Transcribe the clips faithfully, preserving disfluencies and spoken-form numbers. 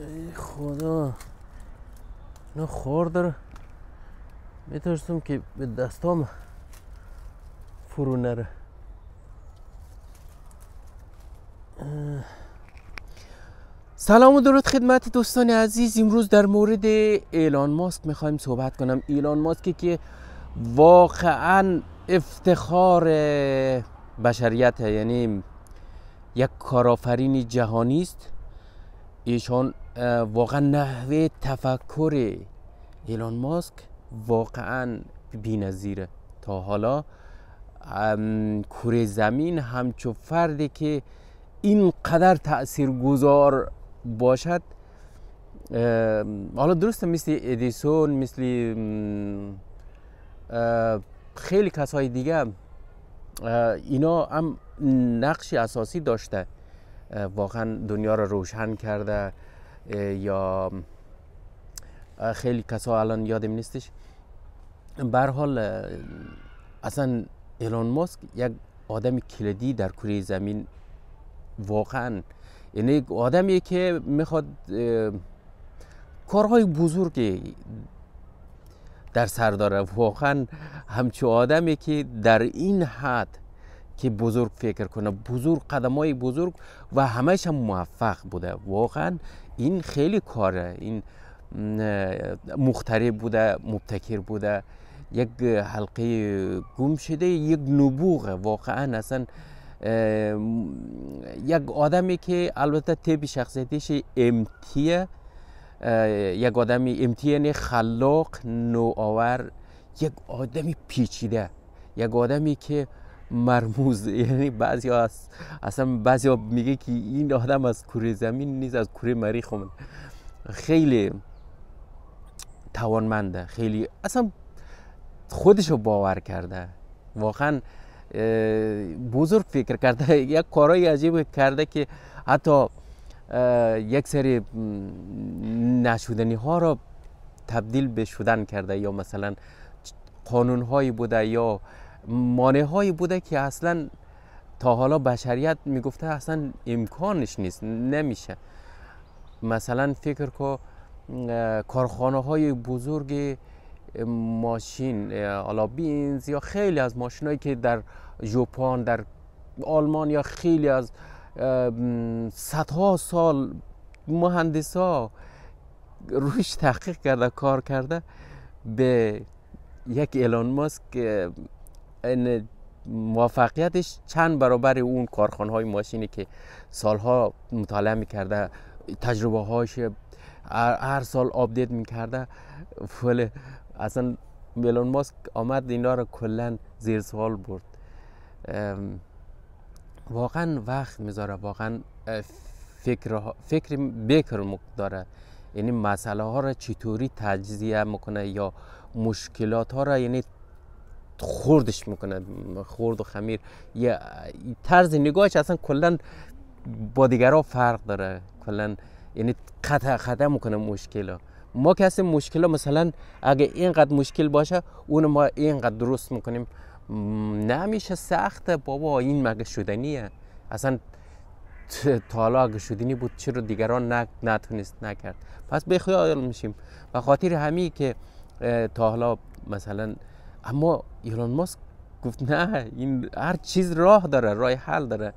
ای خدا، نه خوردر میترسم که به دستام فرو نره. سلام و درود خدمت دوستان عزیز. امروز در مورد ایلان ماسک میخوایم صحبت کنم. ایلان ماسکی که واقعا افتخار بشریت، یعنی یک کارآفرین جهانی است. ایشان واقعا نحوه تفکر ایلان ماسک واقعا بی‌نظیره. تا حالا کره زمین همچو فردی که اینقدر تاثیرگذار باشد، حالا درسته مثل ادیسون، مثل خیلی کسای دیگه، اینا هم نقش اساسی داشته، واقعا دنیا را روشن کرده. یا خیلی کسا الان یادم نیستش. به هر حال اصلا ایلان ماسک یک آدم کلیدی در کره زمین واقعا، یعنی یک آدمی که میخواد کارهای بزرگی در سر داره. واقعا همچو آدمی که در این حد که بزرگ فکر کنه، بزرگ قدمای بزرگ و همهش هم موفق بوده. واقعا این خیلی کاره، این مخترع بوده، مبتکر بوده، یک حلقه گم شده، یک نبوغه واقعا. اصلا یک آدمی که البته طبع شخصیتش امتیه، یک آدمی امتیه خلاق، نوآور، یک آدمی پیچیده، یک آدمی که مرموز، یعنی بعضی ها اصلا بعضی ها میگه که این آدم از کره زمین نیست، از کره مریخ. من خیلی توانمنده، خیلی اصلا خودشو باور کرده، واقعا بزرگ فکر کرده، یک کارای عجیب کرده که حتی یک سری نشدنی ها را تبدیل به شدن کرده، یا مثلا قانون هایی بوده یا مانع هایی بوده که اصلا تا حالا بشریت میگفته اصلا امکانش نیست، نمیشه. مثلا فکر کن کارخانه های بزرگ ماشین، حالا بینز یا خیلی از ماشینایی که در ژاپن، در آلمان، یا خیلی از صدها سال مهندسا روش تحقیق کرده، کار کرده، به یک ایلان ماسک موفقیتش چند برابر اون کارخانه های ماشینی که سالها مطالعه میکرده، تجربه هاش هر سال آپدیت میکرده. ولی اصلا ایلان ماسک آمد اینا را کلا زیر سوال برد. واقعا وقت میذاره، واقعا فکر فکر بکر داره، یعنی مسئله ها را چطوری تجزیه میکنه، یا مشکلات ها را یعنی خوردش میکنه، خورد و خمیر. یه طرز نگاهش اصلا کلا با دیگرها فرق داره، کلا یعنی قطع قطع میکنه مشکل ها. ما کسی مشکل ها مثلا اگه اینقدر مشکل باشه اون ما اینقدر درست میکنیم، نمیشه، سخته بابا، این مگه شدنیه؟ اصلا تا حالا اگه شدنی بود چرا دیگران نتونست نکرد؟ پس بخیال میشیم. و خاطر همی که تا حالا مثلا، اما ایلان ماسک گفت نه، این هر چیز راه داره، راه حل داره.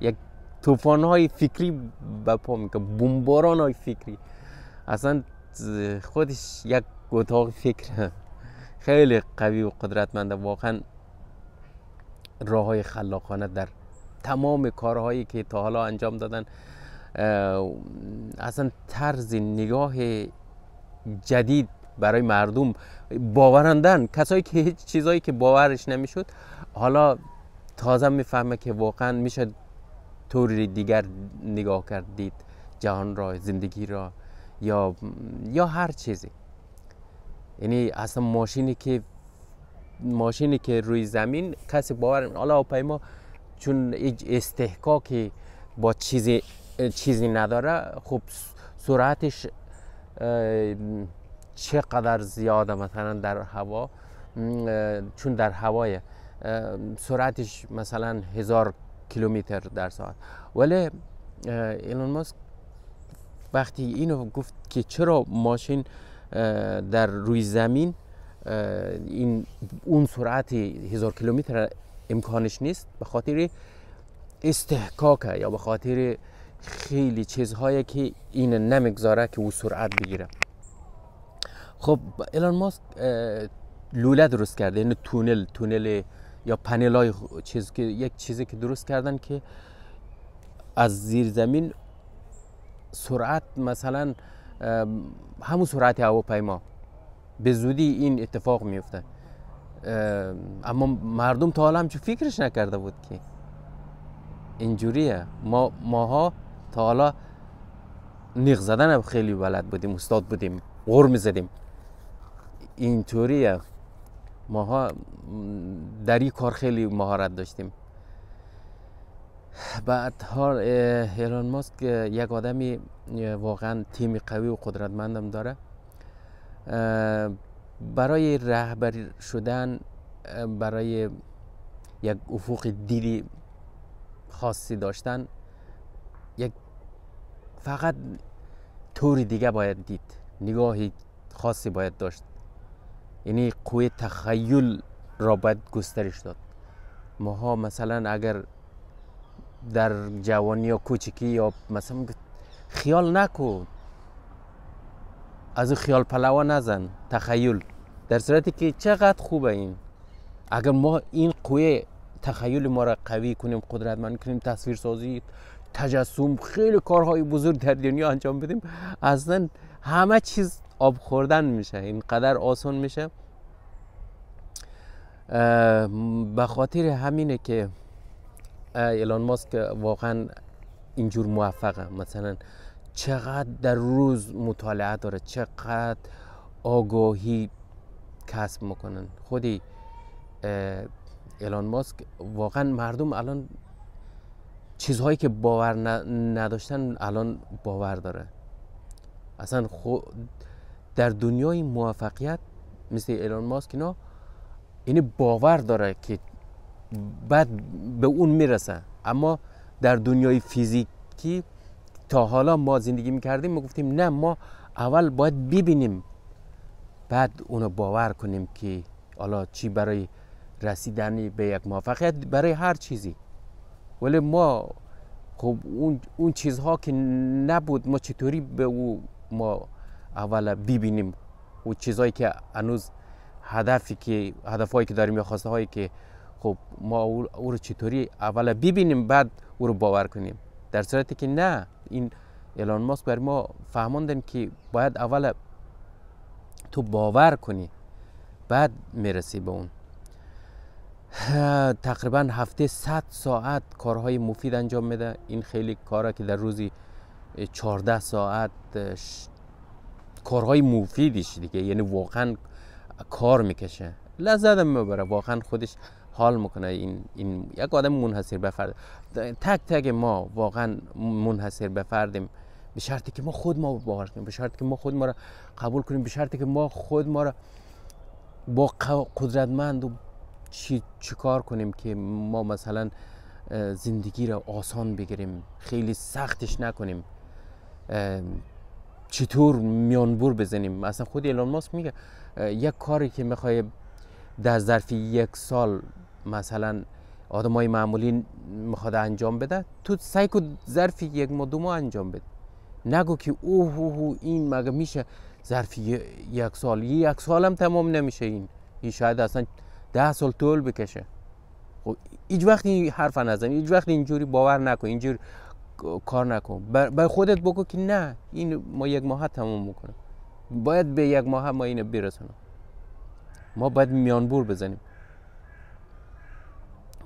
یک طوفان های فکری بپا میکنه، بمباران های فکری. اصلا خودش یک اتاق فکر خیلی قوی و قدرتمنده، واقعا راه های خلاقانه در تمام کارهایی که تا حالا انجام دادن. اصلا طرز نگاه جدید برای مردم باورندن، کسایی که هیچ چیزایی که باورش نمیشد حالا تازه میفهمه که واقعا میشه طوری دیگر نگاه کرد، دید جهان را، زندگی را، یا یا هر چیزی. یعنی اصلا ماشینی که ماشینی که روی زمین کسی باور، حالا هواپیما چون استحقاقی با چیزی چیزی نداره، خب سرعتش چقدر زیاده مثلا در هوا، چون در هوای سرعتش مثلا هزار کیلومتر در ساعت. ولی ایلان ماسک وقتی اینو گفت که چرا ماشین در روی زمین این اون سرعت هزار کیلومتر امکانش نیست، به خاطر استحقاقه یا به خاطر خیلی چیزهایی که این نمیگذاره که او سرعت بگیره. خب ایلان ماسک لوله درست کرده، این تونل تونل یا پنلای چیز که یک چیزی که درست کردن که از زیر زمین سرعت مثلا همون سرعت هواپیما به زودی این اتفاق میفته، اما مردم تا حالا هم چه فکرش نکرده بود که اینجوریه. ما ماها تا حالا نیغ زدن هم خیلی بلد بودیم، استاد بودیم، غر میزدیم، اینطوریه. ماها در این کار خیلی مهارت داشتیم. بعدها ایلان ماسک یک آدمی واقعا تیم قوی و قدرتمندم داره، برای رهبر شدن، برای یک افق دیری خاصی داشتن، یک فقط طوری دیگه باید دید، نگاهی خاصی باید داشت، یعنی قوه تخیل را باید گسترش داد. ماها مثلا اگر در جوانی یا کوچکی یا مثلا خیال نکو، از خیال پلوا نزن، تخیل، در صورتی که چقدر خوبه این. اگر ما این قوه تخیل ما را قوی کنیم، قدرتمند کنیم، تصویر سازی، تجسم، خیلی کارهای بزرگ در دنیا انجام بدیم، اصلا همه چیز آب خوردن میشه، اینقدر آسان میشه. به خاطر همینه که ایلان ماسک واقعا اینجور موفقه. مثلا چقدر در روز مطالعه داره، چقدر آگاهی کسب میکنن. خودی ایلان ماسک واقعا مردم الان چیزهایی که باور نداشتن الان باور داره. اصلا خود در دنیای موفقیت مثل ایلان ماسک اینا یعنی باور داره که بعد به اون میرسه. اما در دنیای فیزیکی تا حالا ما زندگی میکردیم، ما گفتیم نه، ما اول باید ببینیم بعد اونو باور کنیم که حالا چی برای رسیدن به یک موفقیت، برای هر چیزی. ولی ما خب اون, اون چیزها که نبود، ما چطوری به او ما اول ببینیم اون چیزهایی که هنوز هدفی که هدفهایی که داریم یا خواسته هایی که خب ما او رو چطوری اول ببینیم بعد او رو باور کنیم، در صورتی که نه. این ایلان ماسک بر ما فهماندن که باید اول تو باور کنی بعد میرسی به اون. تقریبا هفته صد ساعت کارهای مفید انجام میده. این خیلی کاره که در روزی چهارده ساعت ش... کارهای مفیدش دیگه، یعنی واقعا کار میکشه، لذت میبره، واقعا خودش حال میکنه. این, این یک آدم منحصر به فرد. تک تک ما واقعا منحصر به فردیم، به شرطی که ما خود ما باور کنیم، به شرطی که ما خود ما را قبول کنیم، به شرطی که ما خود ما را با قدرتمند و چی چیکار کنیم که ما مثلا زندگی را آسان بگیریم، خیلی سختش نکنیم، چطور میانبر بزنیم. مثلا خود ایلان ماسک میگه یک کاری که میخوای در ظرف یک سال مثلا آدمای معمولی میخواد انجام بده، تو سعی کن ظرف یک ماه دو ماه انجام بده. نگو که اوه اوه این مگه میشه ظرف یک سال، یک سال هم تمام نمیشه، این این شاید اصلا ده سال طول بکشه. خب هیچ وقت این حرف نزن، هیچ وقت اینجوری باور نکن، اینجوری کار نکن. برای خودت بگو که نه، این ما یک ماه تمام میکنه، باید به یک ماه ما اینو برسونم، ما باید میانبور بزنیم،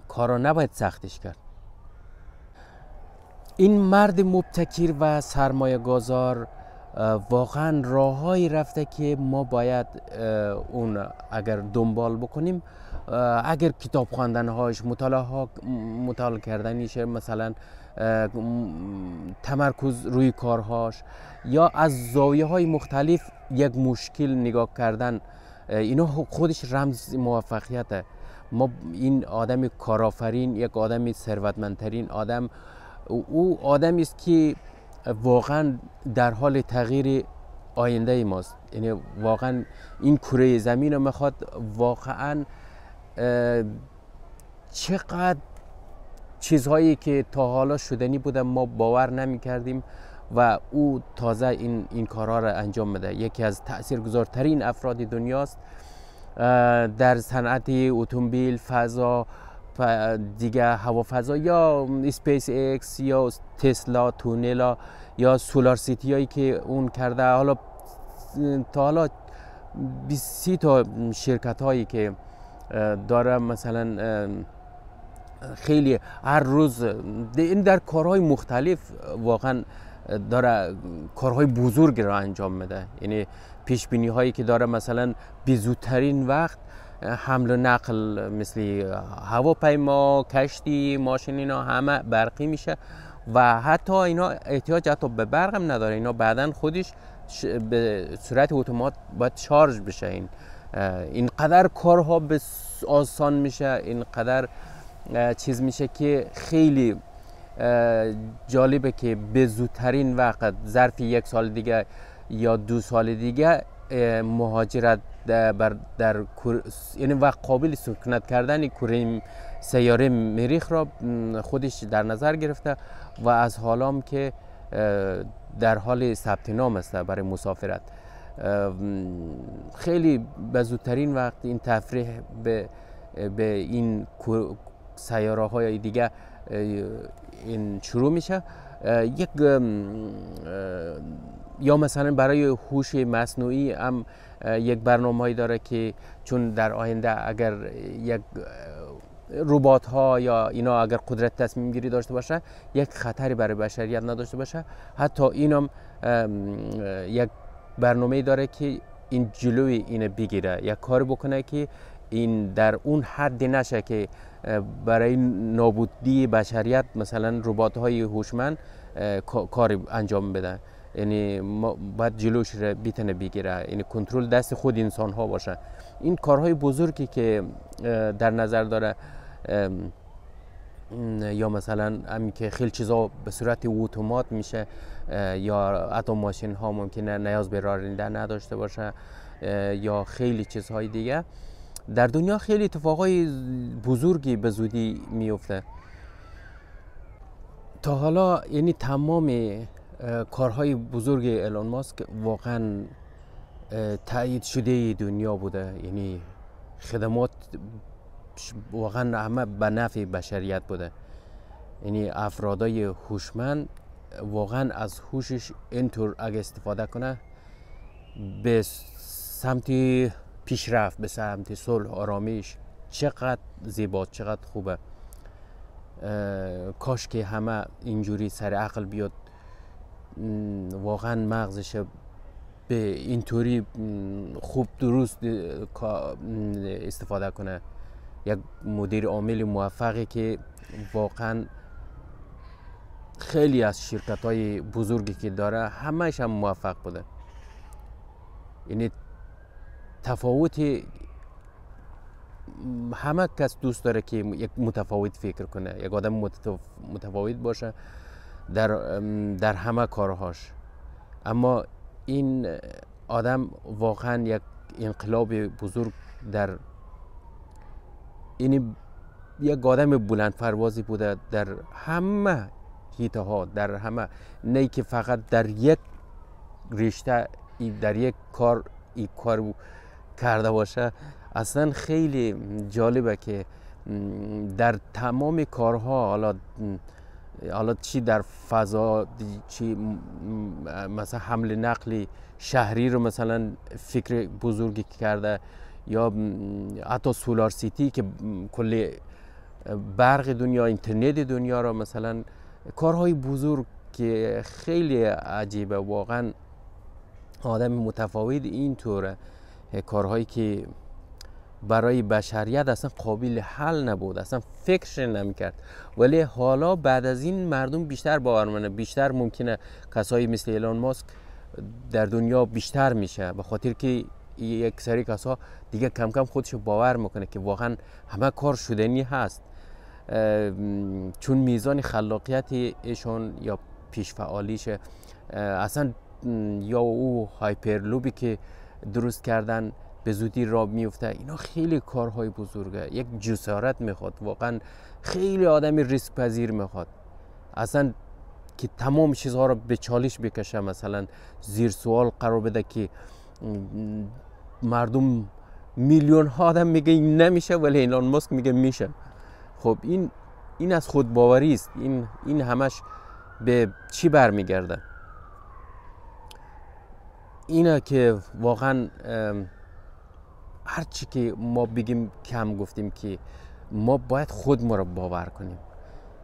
کار را نباید سختش کرد. این مرد مبتکر و سرمایه گذار واقعا راههایی رفته که ما باید اون اگر دنبال بکنیم. اگر کتاب خواندنهاش، مطالعه مطالعه کردنش، مثلا تمرکز روی کارهاش یا از زاویه های مختلف یک مشکل نگاه کردن، اینا خودش رمز موفقیته. ما این آدم کارآفرین، یک آدم ثروتمندترین آدم، او آدمی است که واقعا در حال تغییر آینده ای ماست. یعنی واقعا این کره زمین رو میخواد واقعا چقدر چیزهایی که تا حالا شدنی بودن ما باور نمی کردیم و او تازه این, این کارها را انجام میده. یکی از تاثیرگذارترین افراد دنیاست در صنعت اتومبیل، فضا، دیگه هوافضا، یا اسپیس اکس یا تسلا، تونلا یا سولار سیتی هایی که اون کرده. حالا تا حالا سی تا شرکت هایی که داره مثلا خیلی هر روز این در کارهای مختلف واقعا داره کارهای بزرگ را انجام میده. یعنی پیش بینی هایی که داره مثلا به زودترین وقت حمل و نقل مثل هواپیما، کشتی، ماشین اینا همه برقی میشه و حتی اینا احتیاج حتی به برق هم نداره. اینا بعدن خودش به صورت اتومات باید شارژ بشه. این اینقدر کارها به آسان میشه، اینقدر چیز میشه که خیلی جالبه که به زودترین وقت ظرف یک سال دیگه یا دو سال دیگه مهاجرت در, در یعنی وقت قابل سکنت کردن کره سیاره مریخ را خودش در نظر گرفته و از حالام که در حال ثبت نام است برای مسافرت. خیلی به زودترین وقت این تفریح به, به این سیاره های دیگه این شروع میشه. یک یا مثلا برای هوش مصنوعی هم یک برنامه‌ای داره که چون در آینده اگر یک ربات ها یا اینا اگر قدرت تصمیم گیری داشته باشه یک خطری برای بشریت نداشته باشه. حتی اینم یک برنامه‌ای داره که این جلوی اینو بگیره، یک کار بکنه که این در اون حد نشه که برای نابودی بشریت مثلا ربات‌های هوشمند کار انجام بدن. یعنی باید جلوش را بتونه بگیره، یعنی کنترل دست خود انسان ها باشه. این کارهای بزرگی که در نظر داره، یا مثلا همین که خیلی چیزا به صورت اتومات میشه یا حتی ماشین ها ممکنه نیاز به راننده نداشته باشه یا خیلی چیزهای دیگه. در دنیا خیلی اتفاقای بزرگی به زودی میفته. تا حالا یعنی تمام کارهای بزرگ ایلان ماسک واقعا تایید شده دنیا بوده. یعنی خدمات واقعا همه به نفع بشریت بوده. یعنی افرادای هوشمند واقعا از هوشش اینطور اگه استفاده کنه به سمت پیشرفت، به سمت صلح، آرامش، چقدر زیبا، چقدر خوبه. کاش که همه اینجوری سر عقل بیاد، واقعا مغزش به اینطوری خوب درست استفاده کنه. یک مدیر عامل موفقی که واقعا خیلی از شرکت‌های بزرگی که داره همه‌ش هم موفق بوده. یعنی تفاوت همه کس دوست داره که یک متفاوت فکر کنه، یک آدم متفاوت باشه در در همه کارهاش. اما این آدم واقعا یک انقلاب بزرگ در این یک آدم بلند پروازی بوده در همه حیطه ها، در همه، نه که فقط در یک رشته در یک کار این کار کرده باشه. اصلا خیلی جالبه که در تمام کارها، حالا حالا چی در فضا، چی مثلا حمل نقل شهری رو مثلا فکر بزرگی کرده، یا حتی سولار سیتی که کل برق دنیا، اینترنت دنیا رو مثلا، کارهای بزرگ که خیلی عجیبه. واقعا آدم متفاوت اینطوره، کارهایی که برای بشریت اصلا قابل حل نبود، اصلا فکرش نمیکرد، ولی حالا بعد از این مردم بیشتر باور میکنه، بیشتر ممکنه کسایی مثل ایلان ماسک در دنیا بیشتر میشه، به خاطر که یک سری کسا دیگه کم کم خودشو باور میکنه که واقعا همه کار شدنی هست، چون میزان خلاقیت ایشون یا پیش فعالیشه. اصلا یا او هایپرلوبی که درست کردن به زودی راه میفته، اینا خیلی کارهای بزرگه، یک جسارت میخواد، واقعا خیلی آدمی ریسک پذیر میخواد اصلا که تمام چیزها رو به چالش بکشه، مثلا زیر سوال قرار بده که مردم میلیون ها آدم میگه این نمیشه ولی ایلان ماسک میگه میشه. خب این این از خود باوری است، این این همش به چی برمیگرده؟ اینا که واقعا هر چی که ما بگیم کم گفتیم که ما باید خود ما رو باور کنیم.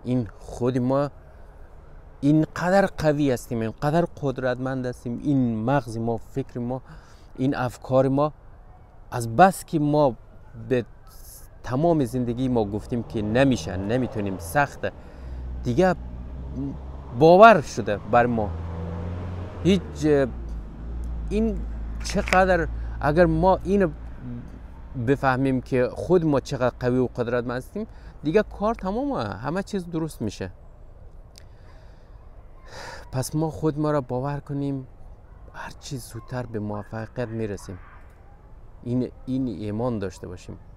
این خود ما اینقدر قوی هستیم، اینقدر قدرتمند هستیم، این مغز ما، فکر ما، این افکار ما، از بس که ما به تمام زندگی ما گفتیم که نمیشه، نمیتونیم، سخته، دیگه باور شده بر ما. هیچ این چقدر اگر ما اینو بفهمیم که خود ما چقدر قوی و قدرتمند هستیم، دیگه کار تمامه، همه چیز درست میشه. پس ما خود ما را باور کنیم، هر چیز زودتر به موفقیت میرسیم. این این ایمان داشته باشیم.